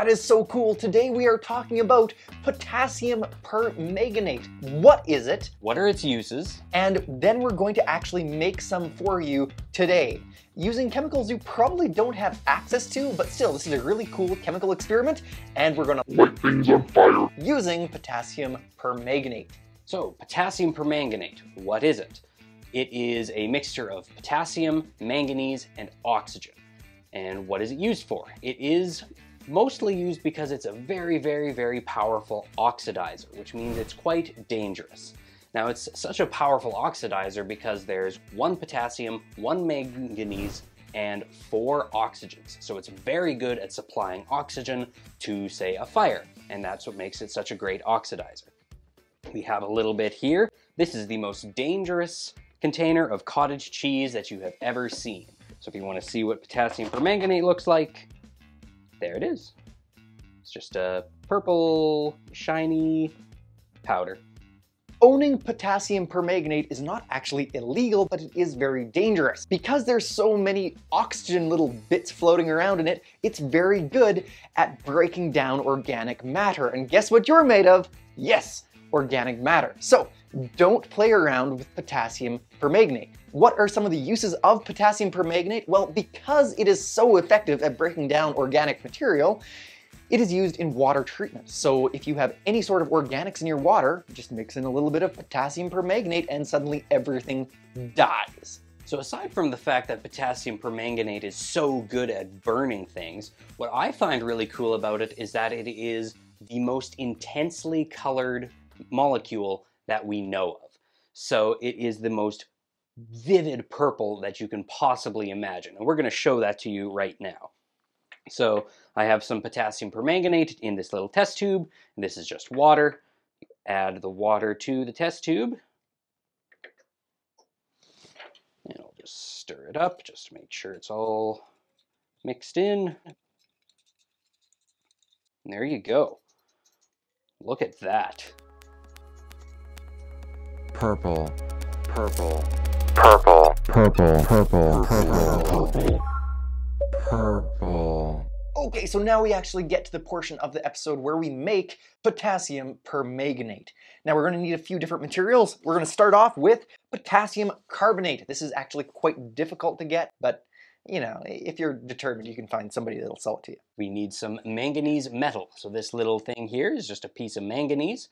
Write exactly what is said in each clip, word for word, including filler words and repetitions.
That is so cool. Today we are talking about potassium permanganate. What is it? What are its uses? And then we're going to actually make some for you today, using chemicals you probably don't have access to, but still, this is a really cool chemical experiment, and we're gonna light things on fire using potassium permanganate. So, potassium permanganate, what is it? It is a mixture of potassium, manganese, and oxygen. And what is it used for? It is mostly used because it's a very, very, very powerful oxidizer, which means it's quite dangerous. Now, it's such a powerful oxidizer because there's one potassium, one manganese, and four oxygens. So it's very good at supplying oxygen to, say, a fire, and that's what makes it such a great oxidizer. We have a little bit here. This is the most dangerous container of cottage cheese that you have ever seen. So if you want to see what potassium permanganate looks like, there it is. It's just a purple, shiny powder. Owning potassium permanganate is not actually illegal, but it is very dangerous. Because there's so many oxygen little bits floating around in it, it's very good at breaking down organic matter. And guess what you're made of? Yes, organic matter. So don't play around with potassium permanganate. What are some of the uses of potassium permanganate? Well, because it is so effective at breaking down organic material, it is used in water treatment. So if you have any sort of organics in your water, just mix in a little bit of potassium permanganate and suddenly everything dies. So aside from the fact that potassium permanganate is so good at burning things, what I find really cool about it is that it is the most intensely colored molecule that we know of. So it is the most vivid purple that you can possibly imagine. And we're going to show that to you right now. So I have some potassium permanganate in this little test tube. This is just water. Add the water to the test tube. And I'll just stir it up just to make sure it's all mixed in. And there you go. Look at that. Purple. Purple. Purple. Purple. Purple. Purple. Purple. Purple. Okay, so now we actually get to the portion of the episode where we make potassium permanganate. Now we're going to need a few different materials. We're going to start off with potassium carbonate. This is actually quite difficult to get, but you know, if you're determined, you can find somebody that'll sell it to you. We need some manganese metal. So this little thing here is just a piece of manganese.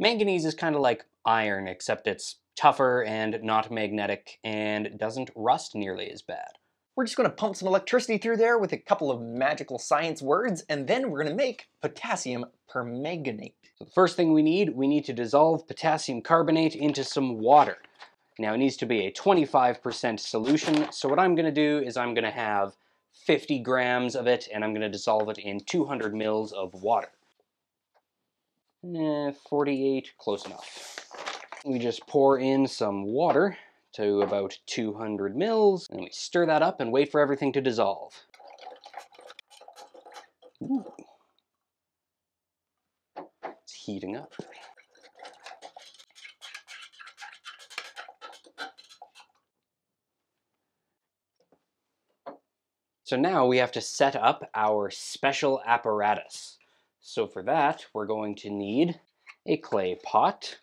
Manganese is kind of like iron, except it's tougher and not magnetic and doesn't rust nearly as bad. We're just going to pump some electricity through there with a couple of magical science words, and then we're going to make potassium permanganate. So the first thing we need, we need to dissolve potassium carbonate into some water. Now it needs to be a twenty-five percent solution, so what I'm going to do is I'm going to have fifty grams of it, and I'm going to dissolve it in two hundred mils of water. Eh, forty-eight, close enough. We just pour in some water to about two hundred mils, and we stir that up and wait for everything to dissolve. Ooh. It's heating up. So now we have to set up our special apparatus. So for that, we're going to need a clay pot,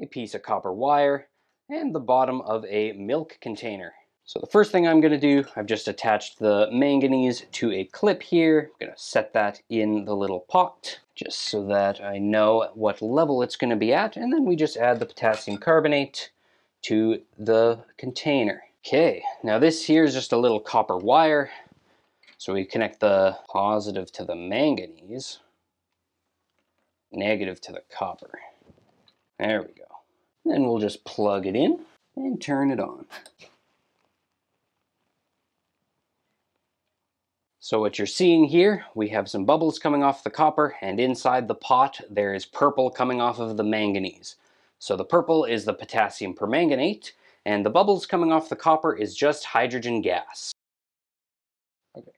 a piece of copper wire, and the bottom of a milk container. So the first thing I'm going to do, I've just attached the manganese to a clip here. I'm going to set that in the little pot just so that I know what level it's going to be at, and then we just add the potassium carbonate to the container. Okay, now this here is just a little copper wire. So we connect the positive to the manganese, negative to the copper. There we go. Then we'll just plug it in and turn it on. So what you're seeing here, we have some bubbles coming off the copper, and inside the pot there is purple coming off of the manganese. So the purple is the potassium permanganate, and the bubbles coming off the copper is just hydrogen gas. Okay.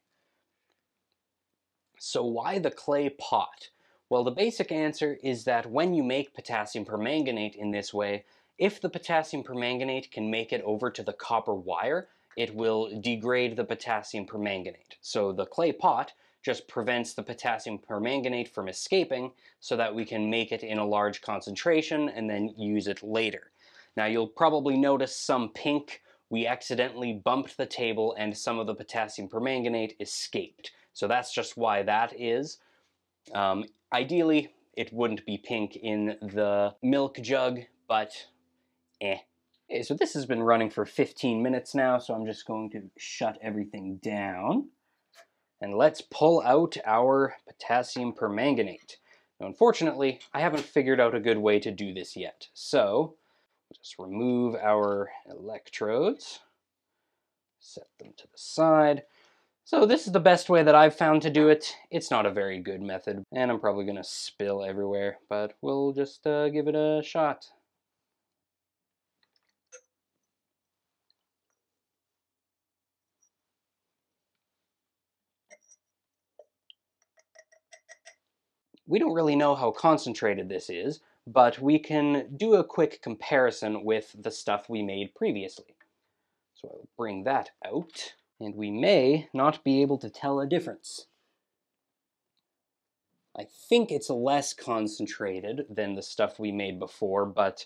So why the clay pot? Well, the basic answer is that when you make potassium permanganate in this way, if the potassium permanganate can make it over to the copper wire, it will degrade the potassium permanganate. So the clay pot just prevents the potassium permanganate from escaping so that we can make it in a large concentration and then use it later. Now you'll probably notice some pink. We accidentally bumped the table and some of the potassium permanganate escaped. So that's just why that is. Um, ideally, it wouldn't be pink in the milk jug, but eh. Okay, so this has been running for fifteen minutes now, so I'm just going to shut everything down. And let's pull out our potassium permanganate. Now, unfortunately, I haven't figured out a good way to do this yet. So, just remove our electrodes, set them to the side. So this is the best way that I've found to do it. It's not a very good method, and I'm probably gonna spill everywhere, but we'll just uh, give it a shot. We don't really know how concentrated this is, but we can do a quick comparison with the stuff we made previously. So I'll bring that out, and we may not be able to tell a difference. I think it's less concentrated than the stuff we made before, but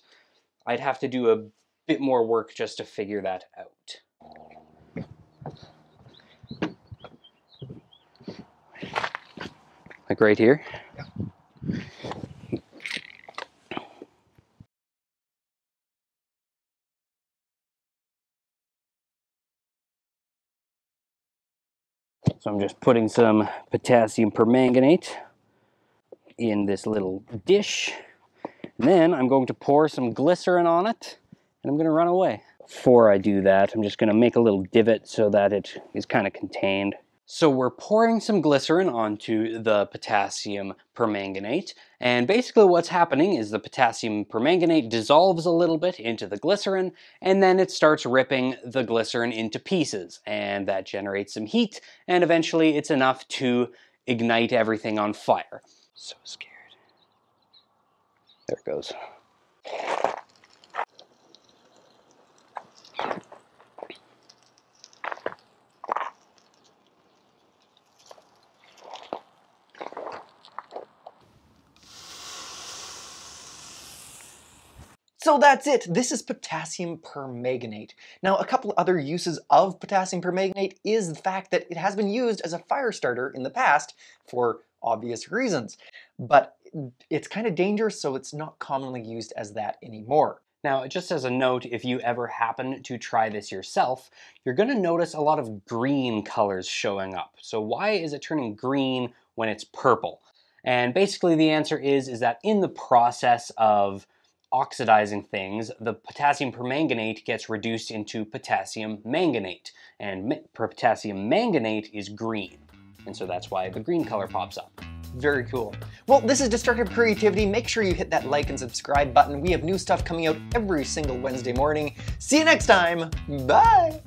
I'd have to do a bit more work just to figure that out. Like right here? Yeah. So I'm just putting some potassium permanganate in this little dish. And then I'm going to pour some glycerin on it, and I'm gonna run away. Before I do that, I'm just gonna make a little divot so that it is kind of contained. So we're pouring some glycerin onto the potassium permanganate, and basically what's happening is the potassium permanganate dissolves a little bit into the glycerin, and then it starts ripping the glycerin into pieces, and that generates some heat, and eventually it's enough to ignite everything on fire. So scared. There it goes. So that's it. This is potassium permanganate. Now, a couple other uses of potassium permanganate is the fact that it has been used as a fire starter in the past for obvious reasons, but it's kind of dangerous, so it's not commonly used as that anymore. Now, just as a note, if you ever happen to try this yourself, you're going to notice a lot of green colors showing up. So why is it turning green when it's purple? And basically the answer is, is that in the process of oxidizing things, the potassium permanganate gets reduced into potassium manganate, and ma potassium manganate is green, and so that's why the green color pops up. Very cool. Well, this is Destructive Creativity. Make sure you hit that like and subscribe button. We have new stuff coming out every single Wednesday morning. See you next time. Bye!